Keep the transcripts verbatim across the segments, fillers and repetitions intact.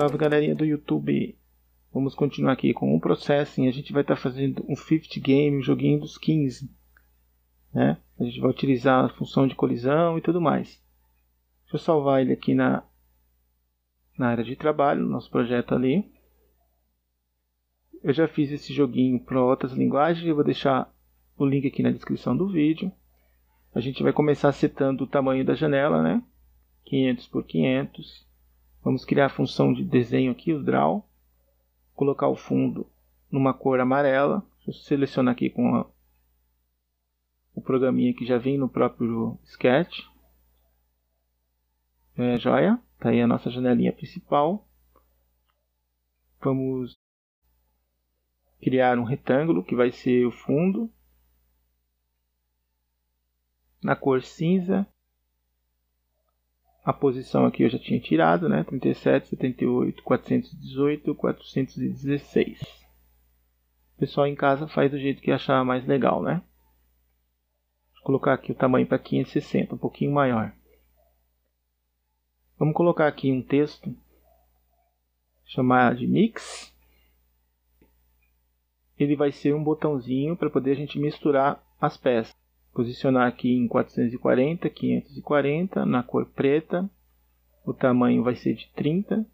Salve galerinha do YouTube, vamos continuar aqui com o Processing. A gente vai estar tá fazendo um Fifth Game, um joguinho dos quinze, né? A gente vai utilizar a função de colisão e tudo mais. Deixa eu salvar ele aqui na, na área de trabalho, nosso projeto ali. Eu já fiz esse joguinho para outras linguagens, eu vou deixar o link aqui na descrição do vídeo. A gente vai começar setando o tamanho da janela, né? quinhentos por quinhentos. Vamos criar a função de desenho aqui, o draw. Colocar o fundo numa cor amarela. Deixa eu selecionar aqui com a, o programinha que já vem no próprio Sketch. É, joia. Está aí a nossa janelinha principal. Vamos criar um retângulo que vai ser o fundo. Na cor cinza. A posição aqui eu já tinha tirado, né? trinta e sete, setenta e oito, quatrocentos e dezoito, quatrocentos e dezesseis. O pessoal em casa faz do jeito que achar mais legal, né? Vou colocar aqui o tamanho para quinhentos e sessenta, um pouquinho maior. Vamos colocar aqui um texto, chamar de mix. Ele vai ser um botãozinho para poder a gente misturar as peças. Posicionar aqui em quatrocentos e quarenta, quinhentos e quarenta, na cor preta. O tamanho vai ser de trinta.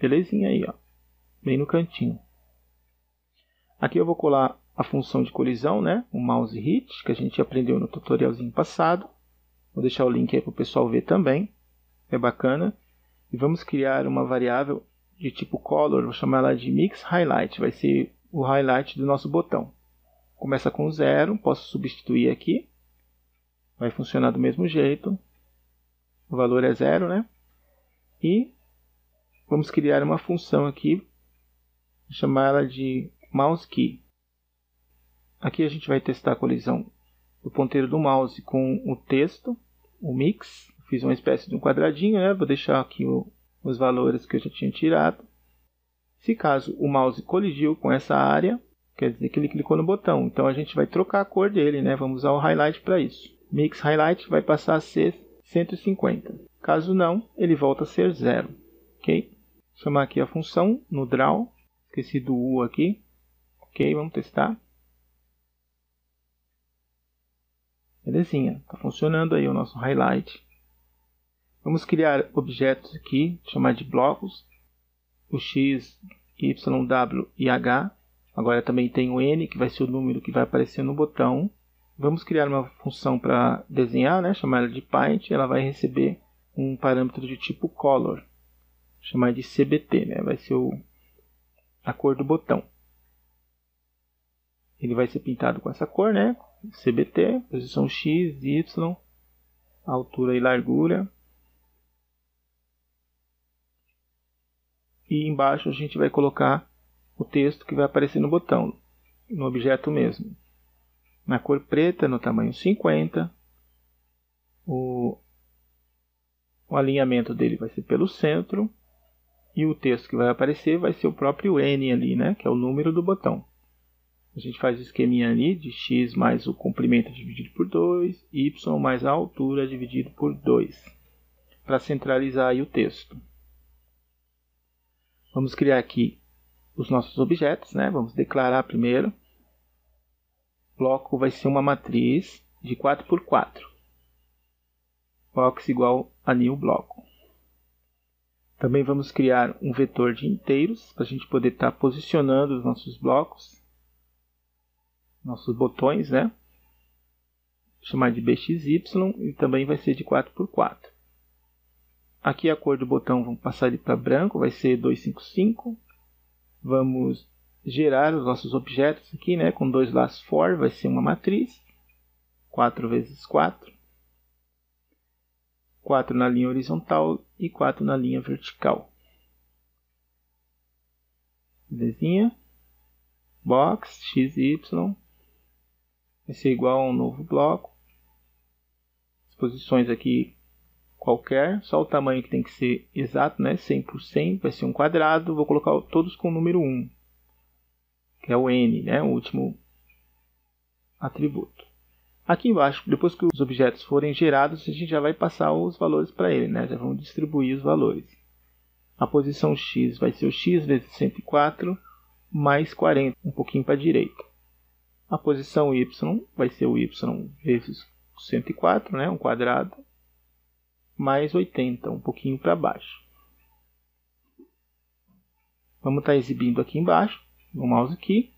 Belezinha aí, ó. Bem no cantinho. Aqui eu vou colar a função de colisão, né? O mouse hit, que a gente aprendeu no tutorialzinho passado. Vou deixar o link aí para o pessoal ver também. É bacana. E vamos criar uma variável de tipo color. Vou chamar ela de mix highlight. Vai ser o highlight do nosso botão. Começa com zero, posso substituir aqui. Vai funcionar do mesmo jeito. O valor é zero, né? E vamos criar uma função aqui. Vou chamar ela de mouse key. Aqui a gente vai testar a colisão do ponteiro do mouse com o texto, o mix. Fiz uma espécie de um quadradinho, né? Vou deixar aqui o, os valores que eu já tinha tirado. Se caso o mouse colidiu com essa área, quer dizer que ele clicou no botão, então a gente vai trocar a cor dele, né? Vamos usar o highlight para isso. Mix highlight vai passar a ser cento e cinquenta. Caso não, ele volta a ser zero. Ok? Vou chamar aqui a função no draw. Esqueci do U aqui. Ok, vamos testar. Belezinha, tá funcionando aí o nosso highlight. Vamos criar objetos aqui, chamar de blocos. O X, Y, W e H. Agora também tem o N, que vai ser o número que vai aparecer no botão. Vamos criar uma função para desenhar, né? Chamar ela de Paint. Ela vai receber um parâmetro de tipo Color. Chamar de C B T, né? Vai ser o, a cor do botão. Ele vai ser pintado com essa cor, né? C B T, posição X, Y, altura e largura. E embaixo a gente vai colocar o texto que vai aparecer no botão, no objeto mesmo. Na cor preta, no tamanho cinquenta. O, o alinhamento dele vai ser pelo centro. E o texto que vai aparecer vai ser o próprio N ali, né? Que é o número do botão. A gente faz o esqueminha ali de X mais o comprimento dividido por dois, Y mais a altura dividido por dois. Para centralizar aí o texto. Vamos criar aqui os nossos objetos, né? Vamos declarar primeiro. O bloco vai ser uma matriz de quatro por quatro. Box igual a new bloco. Também vamos criar um vetor de inteiros para a gente poder estar tá posicionando os nossos blocos, nossos botões, né? Vou chamar de B X Y e também vai ser de quatro por quatro. Aqui a cor do botão, vamos passar ele para branco, vai ser duzentos e cinquenta e cinco. Vamos gerar os nossos objetos aqui, né? Com dois laços for, vai ser uma matriz. quatro vezes quatro. quatro na linha horizontal e quatro na linha vertical. Belezinha. Box, X e Y. Vai ser igual a um novo bloco. As posições aqui qualquer, só o tamanho que tem que ser exato, né? cem por cento, vai ser um quadrado, vou colocar todos com o número um, que é o N, né? O último atributo. Aqui embaixo, depois que os objetos forem gerados, a gente já vai passar os valores para ele, né? Já vamos distribuir os valores. a posição x vai ser o x vezes cento e quatro mais quarenta, um pouquinho para a direita. A posição y vai ser o y vezes cento e quatro, né, um quadrado, mais oitenta, um pouquinho para baixo. Vamos estar exibindo aqui embaixo, no mouse aqui,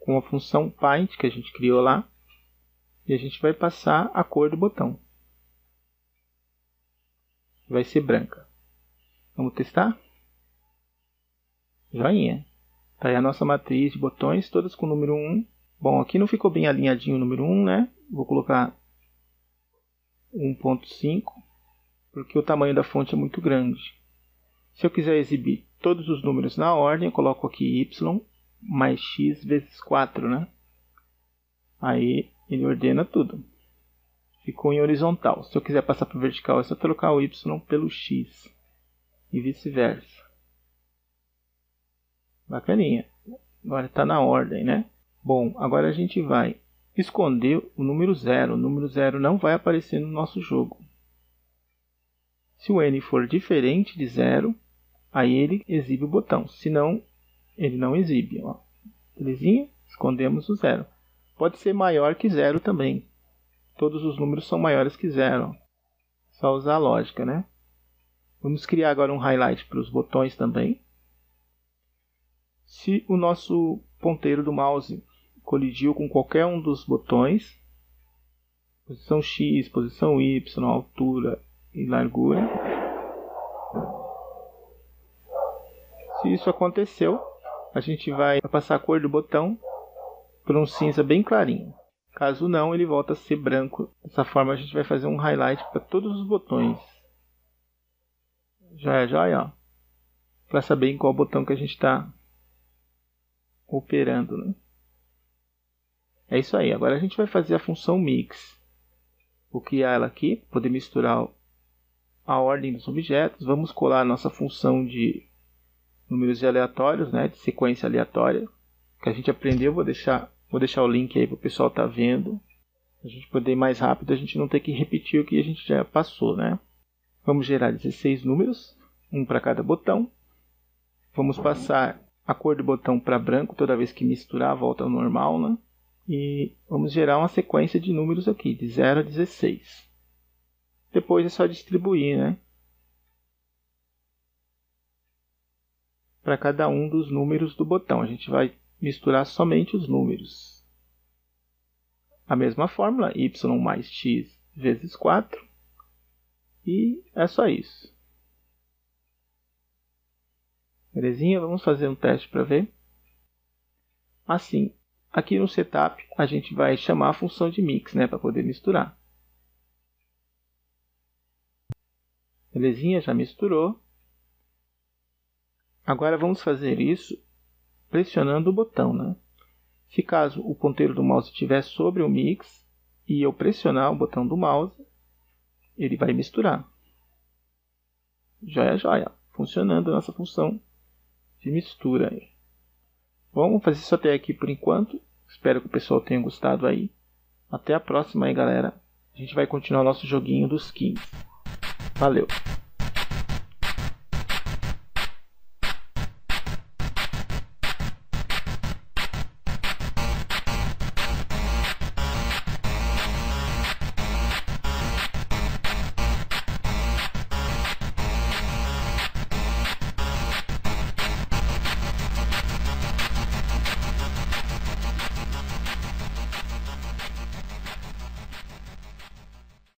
com a função Paint que a gente criou lá, e a gente vai passar a cor do botão. Vai ser branca. Vamos testar? Joinha. Tá aí a nossa matriz de botões, todas com o número um. Bom, aqui não ficou bem alinhadinho o número um, né? Vou colocar um ponto cinco, porque o tamanho da fonte é muito grande. Se eu quiser exibir todos os números na ordem, eu coloco aqui y mais x vezes quatro, né? Aí ele ordena tudo. Ficou em horizontal. Se eu quiser passar para o vertical, é só trocar o y pelo x. E vice-versa. Bacaninha. Agora está na ordem, né? Bom, agora a gente vai esconder o número zero. O número zero não vai aparecer no nosso jogo. Se o n for diferente de zero, aí ele exibe o botão. Se não, ele não exibe. Ó. Belezinha? Escondemos o zero. Pode ser maior que zero também. Todos os números são maiores que zero. Só usar a lógica, né? Vamos criar agora um highlight para os botões também. Se o nosso ponteiro do mouse colidiu com qualquer um dos botões, posição X, posição Y, altura e largura. Se isso aconteceu, a gente vai passar a cor do botão por um cinza bem clarinho. Caso não, ele volta a ser branco. Dessa forma a gente vai fazer um highlight para todos os botões. Já é joia, para saber em qual botão que a gente está operando, né? É isso aí. Agora a gente vai fazer a função mix. Vou criar ela aqui, poder misturar a ordem dos objetos. Vamos colar a nossa função de números aleatórios, né? De sequência aleatória, que a gente aprendeu. Vou deixar, vou deixar o link aí para o pessoal estar vendo. A gente poder ir mais rápido, a gente não ter que repetir o que a gente já passou, né? Vamos gerar dezesseis números, um para cada botão. Vamos passar a cor do botão para branco toda vez que misturar, volta ao normal, né? E vamos gerar uma sequência de números aqui, de zero a dezesseis. Depois é só distribuir, né? Para cada um dos números do botão. A gente vai misturar somente os números. A mesma fórmula, y mais x vezes quatro. E é só isso. Belezinha? Vamos fazer um teste para ver. Assim, aqui no setup a gente vai chamar a função de mix, né, para poder misturar. Belezinha? Já misturou. Agora vamos fazer isso pressionando o botão, né? Se caso o ponteiro do mouse estiver sobre o mix e eu pressionar o botão do mouse, ele vai misturar. Joia, joia. Funcionando a nossa função de mistura. Vamos fazer isso até aqui por enquanto. Espero que o pessoal tenha gostado aí. Até a próxima aí, galera. A gente vai continuar o nosso joguinho dos skins. Valeu!